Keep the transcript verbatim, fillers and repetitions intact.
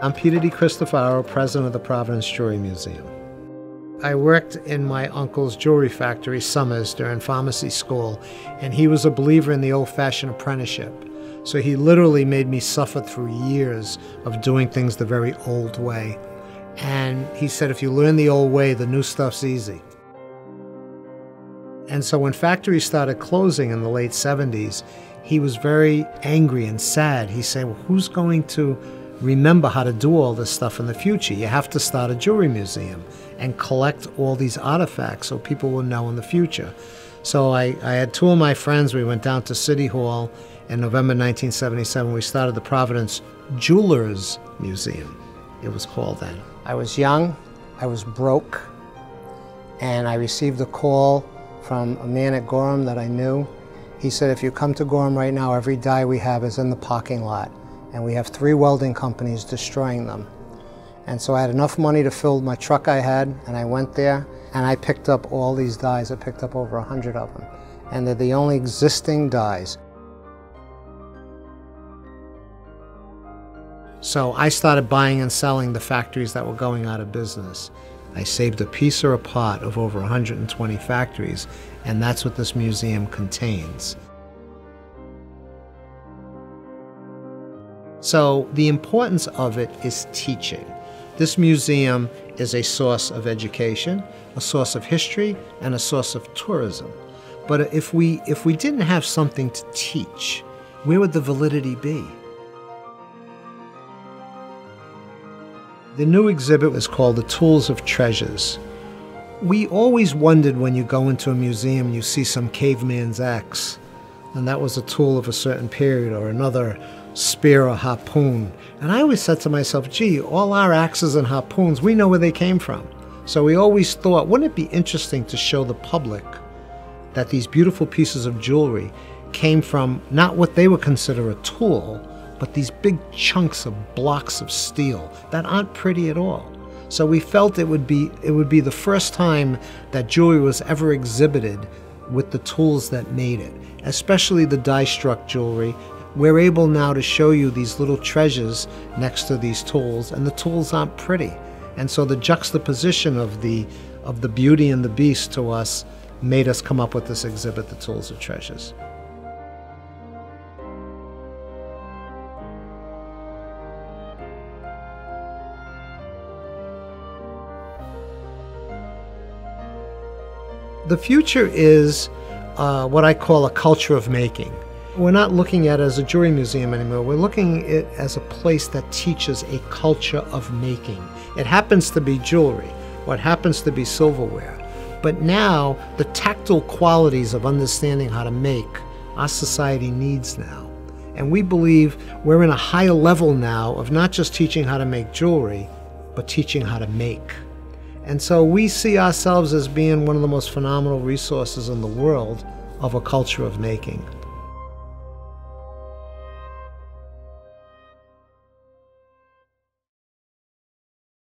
I'm Peter DiCristofaro, president of the Providence Jewelry Museum. I worked in my uncle's jewelry factory summers during pharmacy school, and he was a believer in the old-fashioned apprenticeship. So he literally made me suffer through years of doing things the very old way. And he said, if you learn the old way, the new stuff's easy. And so when factories started closing in the late seventies, he was very angry and sad. He said, well, who's going to remember how to do all this stuff in the future? You have to start a jewelry museum and collect all these artifacts so people will know in the future. So I, I had two of my friends. We went down to City Hall in November nineteen seventy-seven. We started the Providence Jewelers Museum, it was called then. I was young, I was broke, and I received a call from a man at Gorham that I knew. He said, if you come to Gorham right now, every die we have is in the parking lot, and we have three welding companies destroying them. And so I had enough money to fill my truck I had, and I went there, and I picked up all these dies. I picked up over a hundred of them, and they're the only existing dies. So I started buying and selling the factories that were going out of business. I saved a piece or a part of over one hundred twenty factories, and that's what this museum contains. So the importance of it is teaching. This museum is a source of education, a source of history, and a source of tourism. But if we, if we didn't have something to teach, where would the validity be? The new exhibit was called The Tools of Treasures. We always wondered when you go into a museum, you see some caveman's axe, and that was a tool of a certain period, or another spear or harpoon. And I always said to myself, gee, all our axes and harpoons, we know where they came from. So we always thought, wouldn't it be interesting to show the public that these beautiful pieces of jewelry came from not what they would consider a tool, but these big chunks of blocks of steel that aren't pretty at all. So we felt it would be, it would be the first time that jewelry was ever exhibited with the tools that made it, especially the die-struck jewelry. We're able now to show you these little treasures next to these tools, and the tools aren't pretty. And so the juxtaposition of the, of the beauty and the beast to us made us come up with this exhibit, The Tools of Treasures. The future is uh, what I call a culture of making. We're not looking at it as a jewelry museum anymore. We're looking at it as a place that teaches a culture of making. It happens to be jewelry, or it happens to be silverware. But now, the tactile qualities of understanding how to make, our society needs now. And we believe we're in a higher level now of not just teaching how to make jewelry, but teaching how to make. And so we see ourselves as being one of the most phenomenal resources in the world of a culture of making.